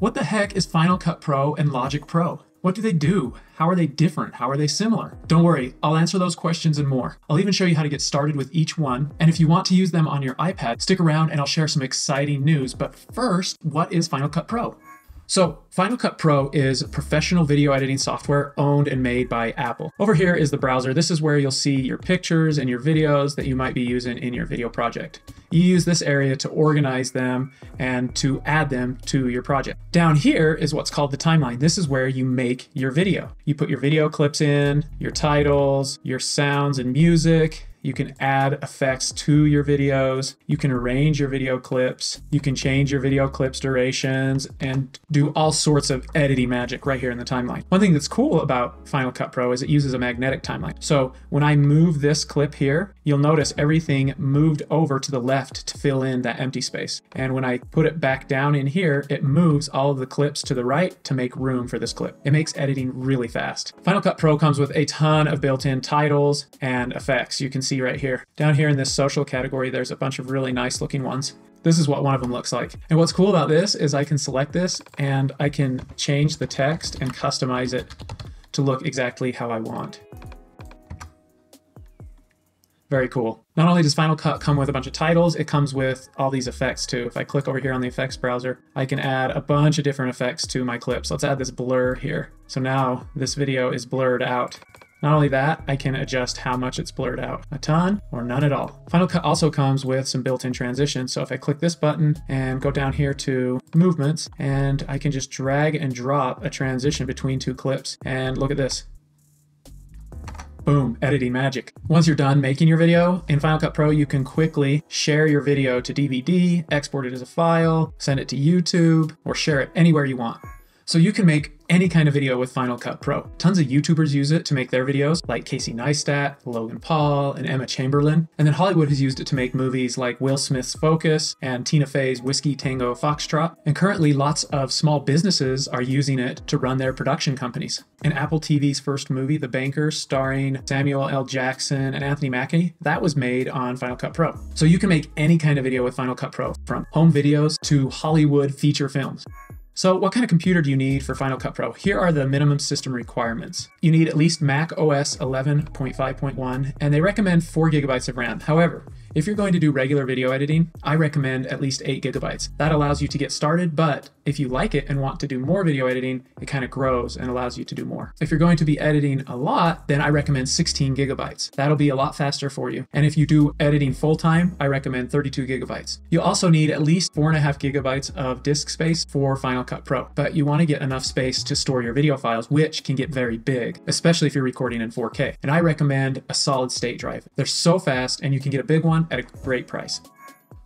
What the heck is Final Cut Pro and Logic Pro? What do they do? How are they different? How are they similar? Don't worry, I'll answer those questions and more. I'll even show you how to get started with each one. And if you want to use them on your iPad, stick around and I'll share some exciting news. But first, what is Final Cut Pro? So Final Cut Pro is professional video editing software owned and made by Apple. Over here is the browser. This is where you'll see your pictures and your videos that you might be using in your video project. You use this area to organize them and to add them to your project. Down here is what's called the timeline. This is where you make your video. You put your video clips in, your titles, your sounds and music. You can add effects to your videos. You can arrange your video clips. You can change your video clips durations and do all sorts of editing magic right here in the timeline. One thing that's cool about Final Cut Pro is it uses a magnetic timeline. So when I move this clip here, you'll notice everything moved over to the left to fill in that empty space. And when I put it back down in here, it moves all of the clips to the right to make room for this clip. It makes editing really fast. Final Cut Pro comes with a ton of built-in titles and effects. You can see right here. Down here in this social category, there's a bunch of really nice looking ones. This is what one of them looks like. And what's cool about this is I can select this and I can change the text and customize it to look exactly how I want. Very cool. Not only does Final Cut come with a bunch of titles, it comes with all these effects too. If I click over here on the effects browser, I can add a bunch of different effects to my clips. Let's add this blur here. So now this video is blurred out. Not only that, I can adjust how much it's blurred out, a ton or none at all. Final Cut also comes with some built-in transitions. So if I click this button and go down here to movements, and I can just drag and drop a transition between two clips, and look at this. Boom, editing magic. Once you're done making your video in Final Cut Pro, you can quickly share your video to DVD, export it as a file, send it to YouTube, or share it anywhere you want. So you can make any kind of video with Final Cut Pro. Tons of YouTubers use it to make their videos, like Casey Neistat, Logan Paul, and Emma Chamberlain. And then Hollywood has used it to make movies like Will Smith's Focus and Tina Fey's Whiskey Tango Foxtrot. And currently lots of small businesses are using it to run their production companies. And Apple TV's first movie, The Banker, starring Samuel L. Jackson and Anthony Mackie, that was made on Final Cut Pro. So you can make any kind of video with Final Cut Pro, from home videos to Hollywood feature films. So what kind of computer do you need for Final Cut Pro? Here are the minimum system requirements. You need at least Mac OS 11.5.1, and they recommend 4 GB of RAM. However, if you're going to do regular video editing, I recommend at least 8 GB. That allows you to get started, but if you like it and want to do more video editing, it kind of grows and allows you to do more. If you're going to be editing a lot, then I recommend 16 GB. That'll be a lot faster for you. And if you do editing full-time, I recommend 32 GB. You also need at least 4.5 GB of disk space for Final Cut Pro, but you want to get enough space to store your video files, which can get very big, especially if you're recording in 4K. And I recommend a solid state drive. They're so fast and you can get a big one at a great price.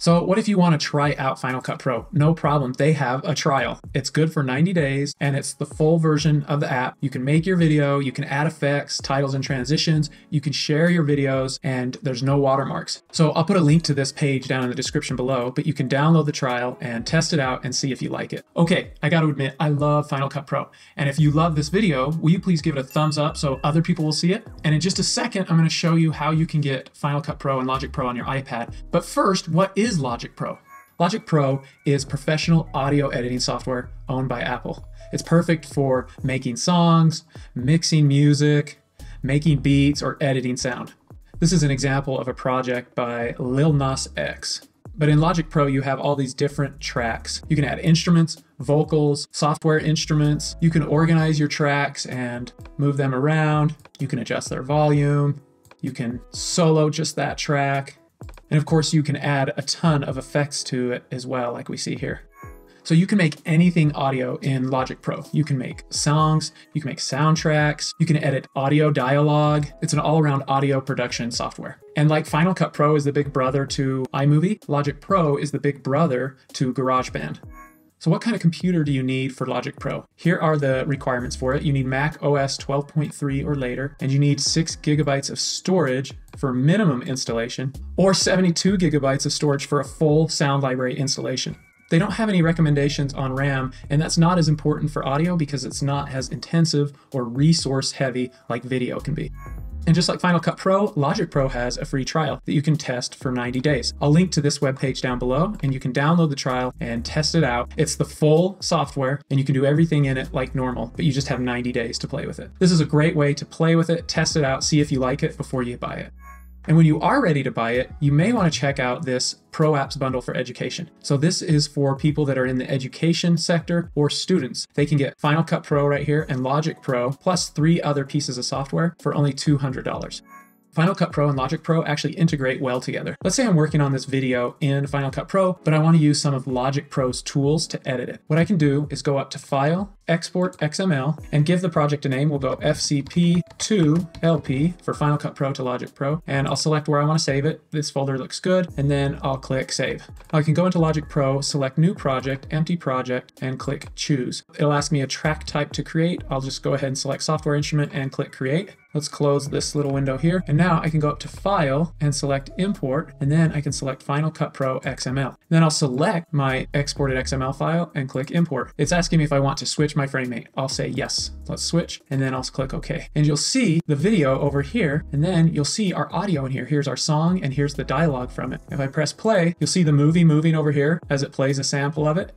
So what if you want to try out Final Cut Pro? No problem, they have a trial. It's good for 90 days and it's the full version of the app. You can make your video, you can add effects, titles and transitions, you can share your videos, and there's no watermarks. So I'll put a link to this page down in the description below, but you can download the trial and test it out and see if you like it. Okay, I gotta admit, I love Final Cut Pro. And if you love this video, will you please give it a thumbs up so other people will see it? And in just a second, I'm gonna show you how you can get Final Cut Pro and Logic Pro on your iPad. But first, what is Logic Pro? Logic Pro is professional audio editing software owned by Apple. It's perfect for making songs, mixing music, making beats, or editing sound. This is an example of a project by Lil Nas X. But in Logic Pro, you have all these different tracks. You can add instruments, vocals, software instruments. You can organize your tracks and move them around. You can adjust their volume. You can solo just that track. And of course, you can add a ton of effects to it as well, like we see here. So you can make anything audio in Logic Pro. You can make songs, you can make soundtracks, you can edit audio dialogue. It's an all-around audio production software. And like Final Cut Pro is the big brother to iMovie, Logic Pro is the big brother to GarageBand. So what kind of computer do you need for Logic Pro? Here are the requirements for it. You need Mac OS 12.3 or later, and you need 6 GB of storage for minimum installation, or 72 GB of storage for a full sound library installation. They don't have any recommendations on RAM, and that's not as important for audio because it's not as intensive or resource heavy like video can be. And just like Final Cut Pro, Logic Pro has a free trial that you can test for 90 days. I'll link to this webpage down below, and you can download the trial and test it out. It's the full software, and you can do everything in it like normal, but you just have 90 days to play with it. This is a great way to play with it, test it out, see if you like it before you buy it. And when you are ready to buy it, you may want to check out this Pro Apps Bundle for Education. So this is for people that are in the education sector or students. They can get Final Cut Pro right here and Logic Pro plus 3 other pieces of software for only $200. Final Cut Pro and Logic Pro actually integrate well together. Let's say I'm working on this video in Final Cut Pro, but I want to use some of Logic Pro's tools to edit it. What I can do is go up to File, Export XML, and give the project a name. We'll go FCP2LP for Final Cut Pro to Logic Pro, and I'll select where I want to save it. This folder looks good, and then I'll click Save. I can go into Logic Pro, select New Project, Empty Project, and click Choose. It'll ask me a track type to create. I'll just go ahead and select Software Instrument and click Create. Let's close this little window here. And now I can go up to File and select Import, and then I can select Final Cut Pro XML. Then I'll select my exported XML file and click Import. It's asking me if I want to switch my frame rate. I'll say yes, let's switch, and then I'll click OK. And you'll see the video over here, and then you'll see our audio in here. Here's our song, and here's the dialogue from it. If I press play, you'll see the movie moving over here as it plays a sample of it.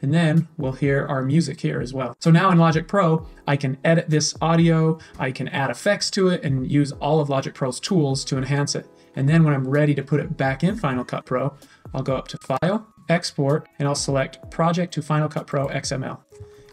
And then we'll hear our music here as well. So now in Logic Pro, I can edit this audio, I can add effects to it, and use all of Logic Pro's tools to enhance it. And then when I'm ready to put it back in Final Cut Pro, I'll go up to File, Export, and I'll select Project to Final Cut Pro XML.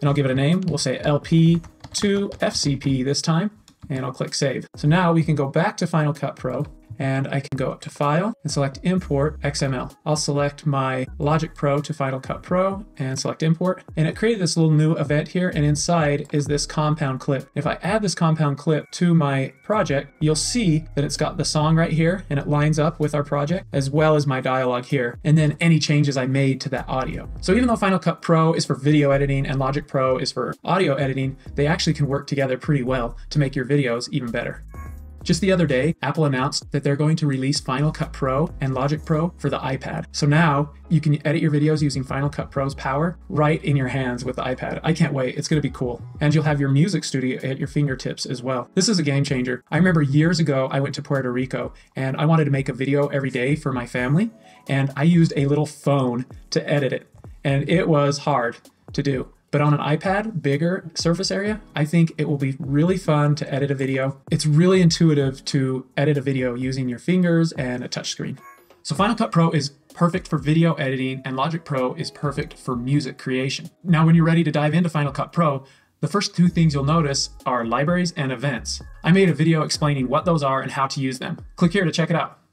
And I'll give it a name. We'll say LP2FCP this time, and I'll click Save. So now we can go back to Final Cut Pro, and I can go up to File and select Import XML. I'll select my Logic Pro to Final Cut Pro and select Import. And it created this little new event here, and inside is this compound clip. If I add this compound clip to my project, you'll see that it's got the song right here, and it lines up with our project, as well as my dialogue here, and then any changes I made to that audio. So even though Final Cut Pro is for video editing and Logic Pro is for audio editing, they actually can work together pretty well to make your videos even better. Just the other day, Apple announced that they're going to release Final Cut Pro and Logic Pro for the iPad. So now you can edit your videos using Final Cut Pro's power right in your hands with the iPad. I can't wait, it's gonna be cool. And you'll have your music studio at your fingertips as well. This is a game changer. I remember years ago, I went to Puerto Rico and I wanted to make a video every day for my family, and I used a little phone to edit it. And it was hard to do. But on an iPad, bigger surface area, I think it will be really fun to edit a video. It's really intuitive to edit a video using your fingers and a touchscreen. So Final Cut Pro is perfect for video editing, and Logic Pro is perfect for music creation. Now, when you're ready to dive into Final Cut Pro, the first 2 things you'll notice are libraries and events. I made a video explaining what those are and how to use them. Click here to check it out.